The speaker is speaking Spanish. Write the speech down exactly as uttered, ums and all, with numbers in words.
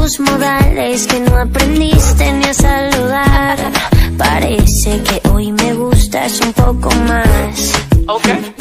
tus modales que no aprendiste ni a saludar. Parece que hoy me gustas un poco más. Okay.